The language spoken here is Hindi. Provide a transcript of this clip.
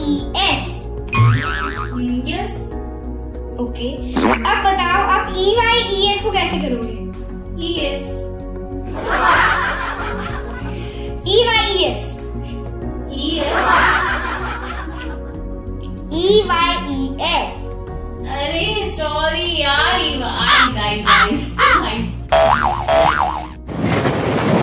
E-S. Yes. Okay. अब बताओ आप E-Y-E-S को कैसे करोगे? E-S. E-Y